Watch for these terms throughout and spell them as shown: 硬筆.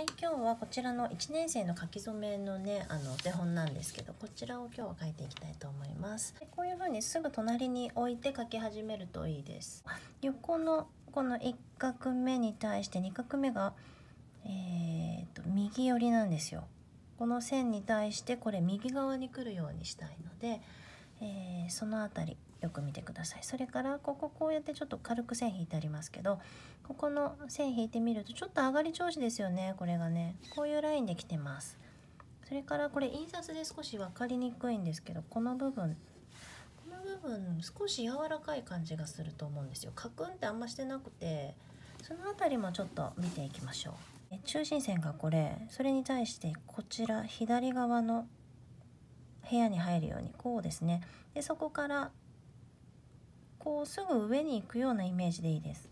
はい、今日はこちらの1年生の書き初めのね、お手本なんですけど、こちらを今日は書いていきたいと思います。で、こういう風にすぐ隣に置いて書き始めるといいです。横のこの1画目に対して2画目が、右寄りなんですよ。この線に対してこれ右側に来るようにしたいので、そのあたりよく見てください。それからこうやってちょっと軽く線引いてありますけど、ここの線引いてみるとちょっと上がり調子ですよね。これがね、こういうラインで来てます。それからこれ印刷で少し分かりにくいんですけど、この部分少し柔らかい感じがすると思うんですよ。カクンってあんましてなくて、そのあたりもちょっと見ていきましょう。中心線がこれ、それに対してこちら左側の部屋に入るようにこうですね。で、そこからこうすぐ上に行くようなイメージでいいです。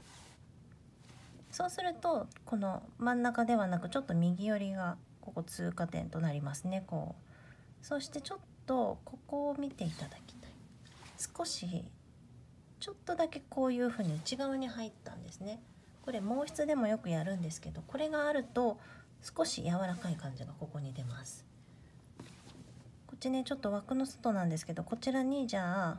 そうするとこの真ん中ではなくちょっと右寄りがここ通過点となりますね。こう、そしてちょっとここを見ていただきたい。少しちょっとだけこういうふうに内側に入ったんですね。これ毛筆でもよくやるんですけど、これがあると少し柔らかい感じがここに出ます。こっちね、ちょっと枠の外なんですけど、こちらにじゃあ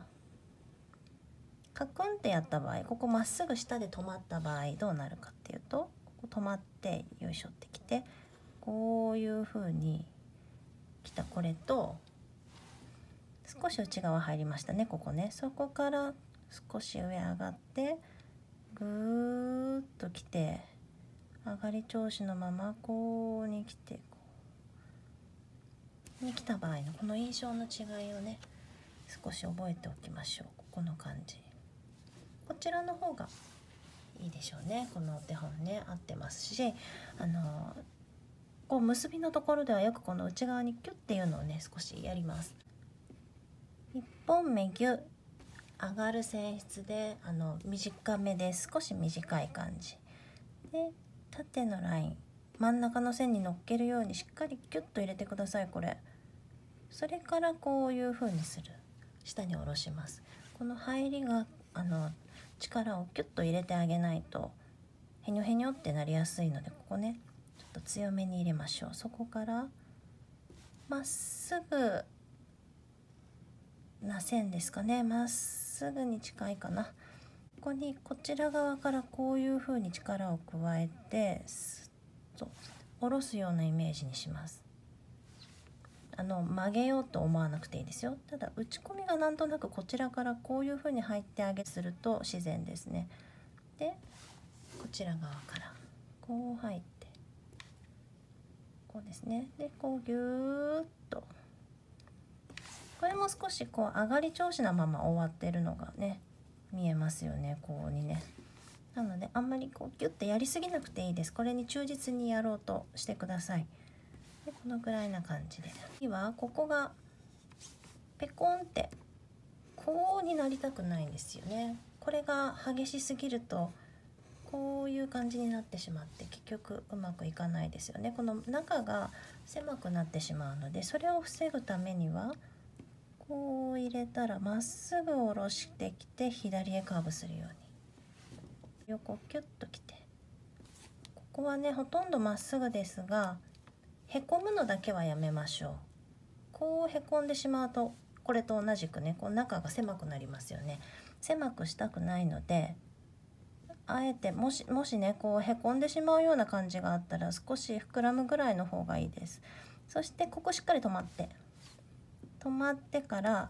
カクンってやった場合、ここまっすぐ下で止まった場合どうなるかっていうと、ここ止まってよいしょってきて、こういう風に来たこれと少し内側入りましたね。ここね、そこから少し上上がってぐーっと来て、上がり調子のままこうに来て、こうに来た場合のこの印象の違いをね、少し覚えておきましょう。ここの感じ、こちらの方がいいでしょうね。このお手本ね、合ってますし、こう結びのところではよくこの内側にキュッっていうのをね、少しやります。1本目ギュッ、上がる線質で短めで少し短い感じで、縦のライン真ん中の線に乗っけるようにしっかりキュッと入れてください。これ、それからこういう風にする、下に下ろします。この入りが力をキュッと入れてあげないとへにょへにょってなりやすいので、ここねちょっと強めに入れましょう。そこからまっすぐな線ですかね、まっすぐに近いかな。ここにこちら側からこういうふうに力を加えてスッと下ろすようなイメージにします。曲げようと思わなくていいですよ。ただ打ち込みがなんとなくこちらからこういう風に入ってあげすると自然ですね。で、こちら側からこう入ってこうですね。で、こうギューッと、これも少しこう上がり調子なまま終わってるのがね、見えますよね、こうにね。なのであんまりこうギュッてやりすぎなくていいです。これに忠実にやろうとしてください。で、このぐらいな感じで、次はここがペコンってこうになりたくないんですよね。これが激しすぎるとこういう感じになってしまって結局うまくいかないですよね。この中が狭くなってしまうので、それを防ぐためにはこう入れたらまっすぐ下ろしてきて左へカーブするように横キュッときて、ここはねほとんどまっすぐですが、へこむのだけはやめましょう。こうへこんでしまうとこれと同じくね、こう中が狭くなりますよね。狭くしたくないので、あえてもしねこうへこんでしまうような感じがあったら少し膨らむぐらいの方がいいです。そしてここしっかり止まってから、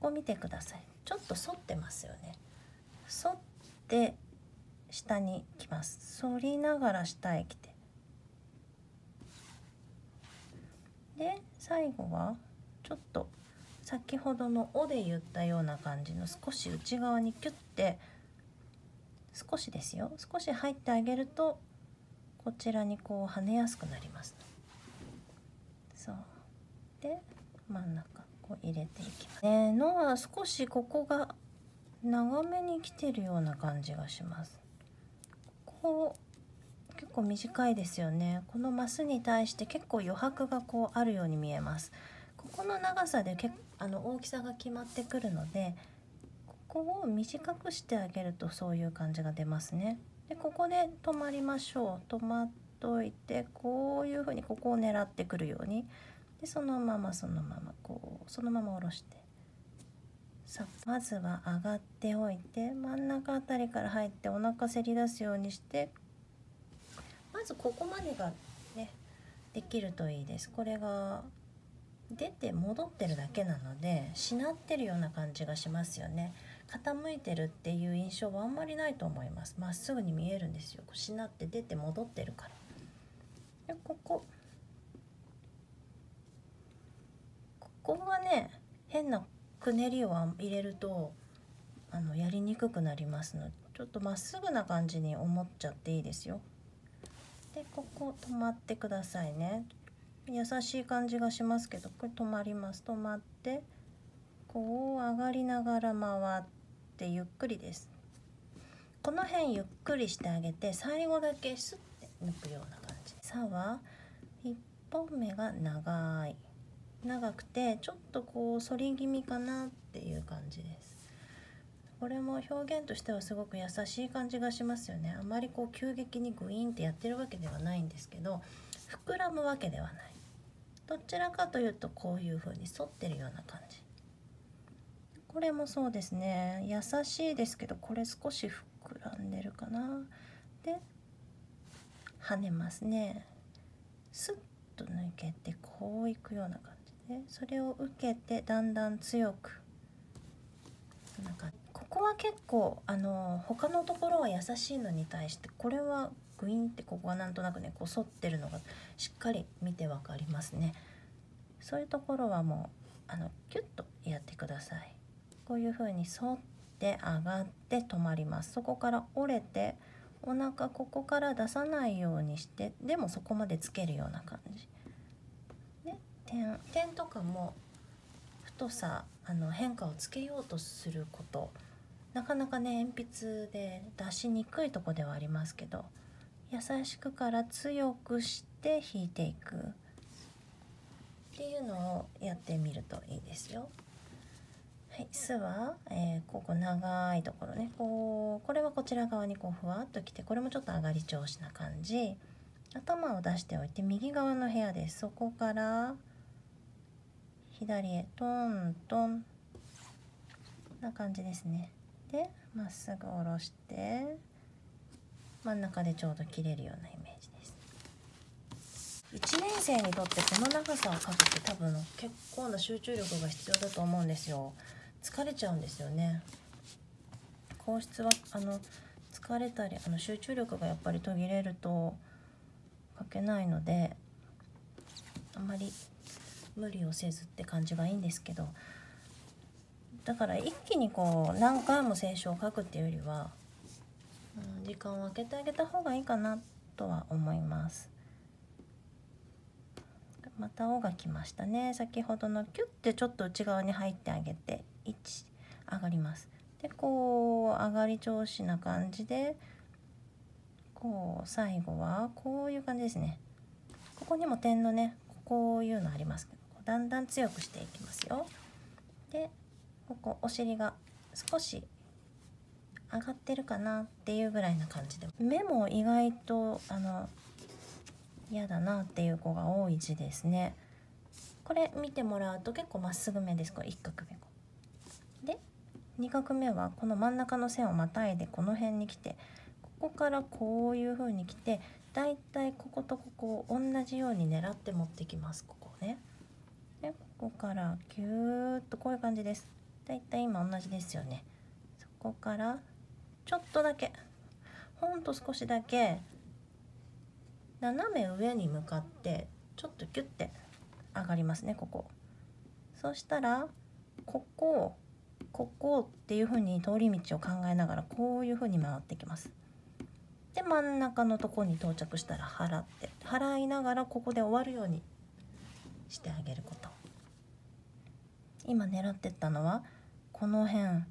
ここ見てください。ちょっと反ってますよね。反って下に来ます。反りながら下へ来て、で最後はちょっと先ほどの「お」で言ったような感じの少し内側にキュッて、少しですよ、少し入ってあげるとこちらにこう跳ねやすくなります。そうで真ん中こう入れていきますね。のは少しここが長めに来てるような感じがします。こう結構短いですよね。このマスに対して結構余白がこうあるように見えます。ここの長さで大きさが決まってくるので、ここを短くしてあげるとそういう感じが出ますね。で、ここで止まりましょう。止まっといて、こういうふうにここを狙ってくるように、でそのままこうそのまま下ろして、さあまずは上がっておいて、真ん中あたりから入ってお腹せり出すようにして、まずここまでがねできるといいです。これが出て戻ってるだけなので、しなってるような感じがしますよね。傾いてるっていう印象はあんまりないと思います。まっすぐに見えるんですよ、しなって出て戻ってるから。でここがね、変なくねりを入れるとやりにくくなりますので、ちょっとまっすぐな感じに思っちゃっていいですよ。でここ止まってくださいね。優しい感じがしますけど、これ止まります。止まってこう上がりながら回ってゆっくりです。この辺ゆっくりしてあげて、最後だけスッて抜くような感じ。さは1本目が長くてちょっとこう反り気味かなっていう感じです。これも表現としてはすごく優しい感じがしますよね。あまりこう急激にグイーンってやってるわけではないんですけど、膨らむわけではない。どちらかというとこういう風に反ってるような感じ。これもそうですね、優しいですけど、これ少し膨らんでるかな。で跳ねますね。スッと抜けてこういくような感じで、それを受けてだんだん強く。なんかここは結構他のところは優しいのに対して、これはグインって、ここはなんとなくねこう反ってるのがしっかり見てわかりますね。そういうところはもうキュッとやってください。こういう風に反って上がって止まります。そこから折れて、お腹ここから出さないようにして、でもそこまでつけるような感じで、点とかも太さ変化をつけようとすること、なかなかね鉛筆で出しにくいとこではありますけど、優しくから強くして引いていくっていうのをやってみるといいですよ。はい、すは、ここ長いところね、これはこちら側にこうふわっときて、これもちょっと上がり調子な感じ。頭を出しておいて、右側の部屋です。そこから左へトントンな感じですね。でまっすぐ下ろして、真ん中でちょうど切れるようなイメージです。1年生にとってこの長さを描くって、多分結構な集中力が必要だと思うんですよ。疲れちゃうんですよね。硬筆は疲れたり集中力がやっぱり途切れると描けないので、あんまり無理をせずって感じがいいんですけど、だから一気にこう何回も清書を書くっていうよりは、時間を空けてあげた方がいいかなとは思います。また尾が来ましたね。先ほどのキュッてちょっと内側に入ってあげて、1上がります。でこう上がり調子な感じで、こう最後はこういう感じですね。ここにも点のねこういうのありますけど、だんだん強くしていきますよ。でここお尻が少し上がってるかなっていうぐらいな感じで、目も意外と嫌だなっていう子が多い字ですね。これ見てもらうと結構まっすぐ目です。これ1画目で、2画目はこの真ん中の線をまたいで、この辺に来て、ここからこういう風に来て、だいたいこことここを同じように狙って持ってきます。ここね。でここからぎゅーっとこういう感じです。だいたい今同じですよね。そこからちょっとだけ、ほんと少しだけ斜め上に向かってちょっとキュッて上がりますね。ここ。そしたらここっていう風に通り道を考えながら、こういう風に回ってきます。で真ん中のとこに到着したら払って、払いながらここで終わるようにしてあげること。今狙ってったのはこの辺、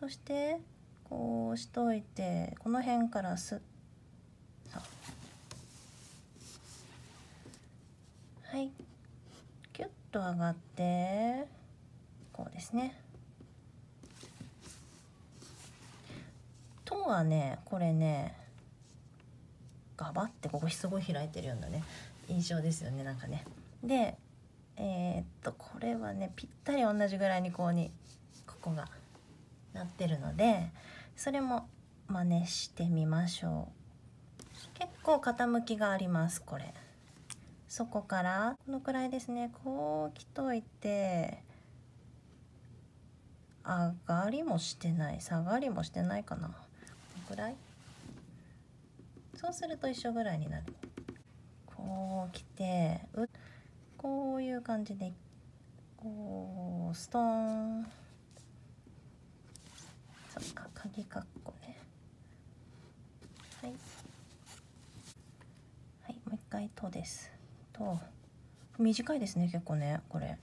そしてこうしといて、この辺からスッ。はい、キュッと上がってこうですね。とはね、これね、画ババってここすごい開いてるようなね印象ですよね、なんかね。でこれはねぴったり同じぐらいにこうにここがなってるので、それも真似してみましょう。結構傾きがありますこれ。そこからこのくらいですね、こうきといて上がりもしてない下がりもしてないかな、このくらい。そうすると一緒ぐらいになる。こうきてこういう感じでこうストーン。そっか、鍵かっこね。はい、はい、もう一回とですと。短いですね結構ねこれ。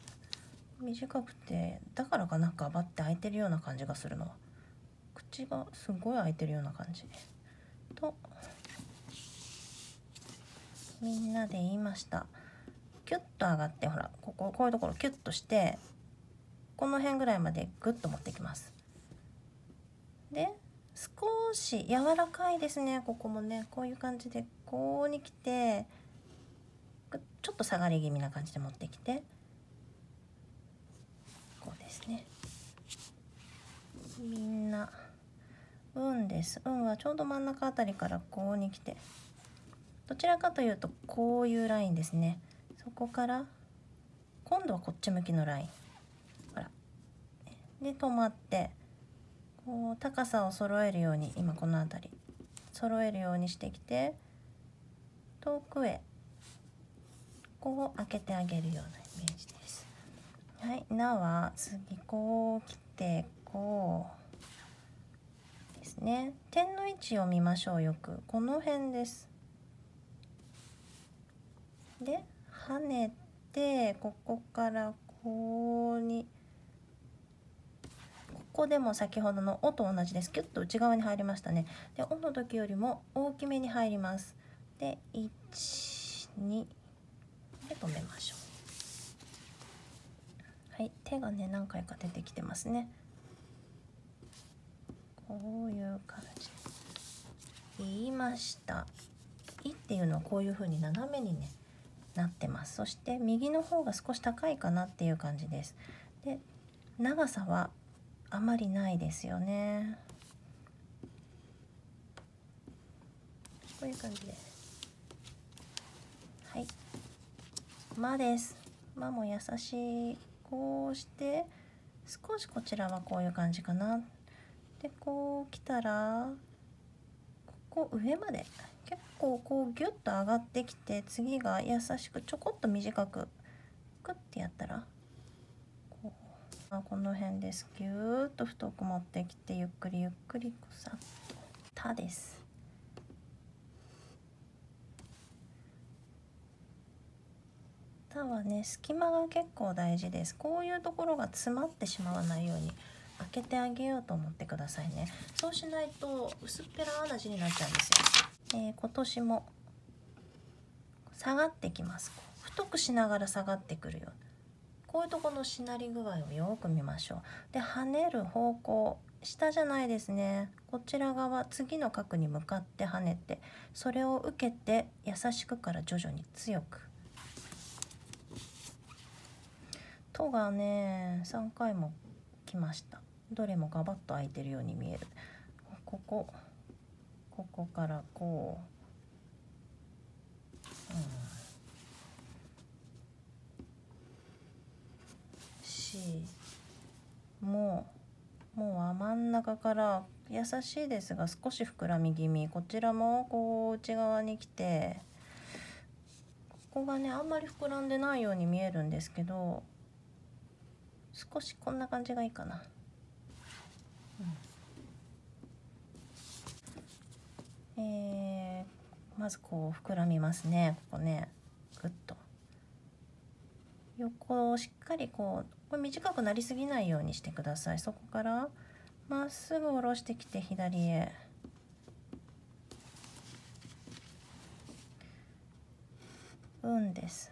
短くてだからかなんかバッて開いてるような感じがするの。口がすごい開いてるような感じとみんなで言いました。キュッと上がってほらこういうところキュッとしてこの辺ぐらいまでグッと持ってきます。で少し柔らかいですねここもね、こういう感じでこうに来てちょっと下がり気味な感じで持ってきてこうですね。みんな運です。運はちょうど真ん中あたりからこうに来てどちらかというとこういうラインですね。そこから今度はこっち向きのラインほらで止まってこう高さを揃えるように今この辺り揃えるようにしてきて遠くへこう開けてあげるようなイメージです。はい、なは次こう来てこうですね。点の位置を見ましょうよく。この辺です。で跳ねてここからこうにここでも先ほどの「お」と同じです。キュッと内側に入りましたね。で「お」の時よりも大きめに入ります。で12で止めましょう。はい、手がね何回か出てきてますね。こういう感じ言いました。「い」っていうのはこういうふうに斜めにねなってます。そして右の方が少し高いかなっていう感じです。で、長さはあまりないですよね。こういう感じで、はい、まです。まも優しい。こうして少しこちらはこういう感じかな。で、こう来たらここ上まで。結構こうギュッと上がってきて次が優しくちょこっと短くクッてやったらこうこの辺です。ギューッと太く持ってきてゆっくりゆっくりさっと「た」です。「た」はね隙間が結構大事です。こういうところが詰まってしまわないように開けてあげようと思ってくださいね。そうしないと薄っぺらな字になっちゃうんですよ。今年も下がってきます。太くしながら下がってくるようなこういうところのしなり具合をよく見ましょう。で跳ねる方向下じゃないですね。こちら側次の角に向かって跳ねてそれを受けて優しくから徐々に強く。「と」がね3回も来ました。どれもガバッと開いてるように見える。ここ。ここからこう、しもうは真ん中から優しいですが少し膨らみ気味。こちらもこう内側に来てここがねあんまり膨らんでないように見えるんですけど少しこんな感じがいいかな。まずこう膨らみますね。ここねぐっと横をしっかりこれ短くなりすぎないようにしてください。そこからまっすぐ下ろしてきて左へ運です。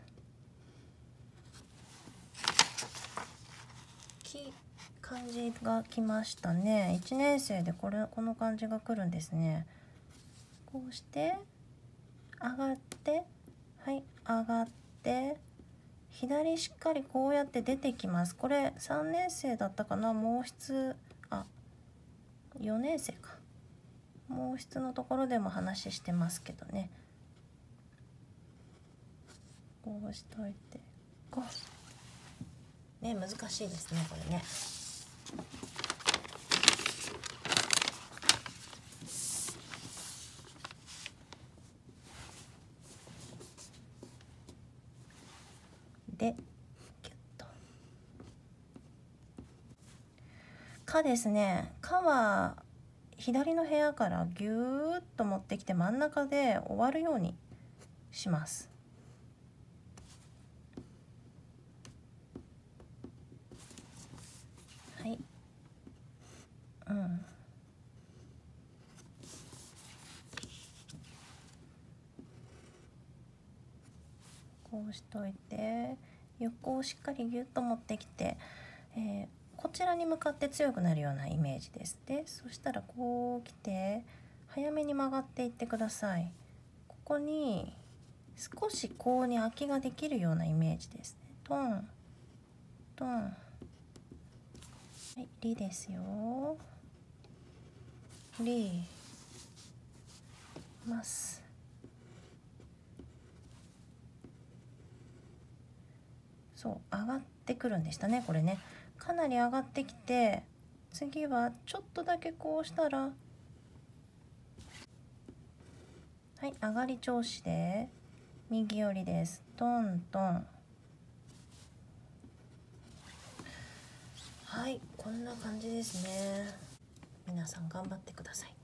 漢字が来ましたね。1年生でこの漢字が来るんですね。こうして上がって、はい、上がって、左しっかりこうやって出てきます。これ3年生だったかな、毛筆、あ、4年生か。毛筆のところでも話してますけどね。こうしといて、こう。ね、難しいですね、これね。で、キュッと。かですね、かは左の部屋からギューッと持ってきて真ん中で終わるようにします。はい。うん。こうしといて横をしっかりギュッと持ってきて、こちらに向かって強くなるようなイメージです。でそしたらこう来て早めに曲がっていってください。ここに少しこうに空きができるようなイメージですね。トントン、はい、リですよ。リます。そう上がってくるんでしたね。これねかなり上がってきて、次はちょっとだけこうしたら、はい、上がり調子で右寄りです。トントン、はい、こんな感じですね。皆さん頑張ってください。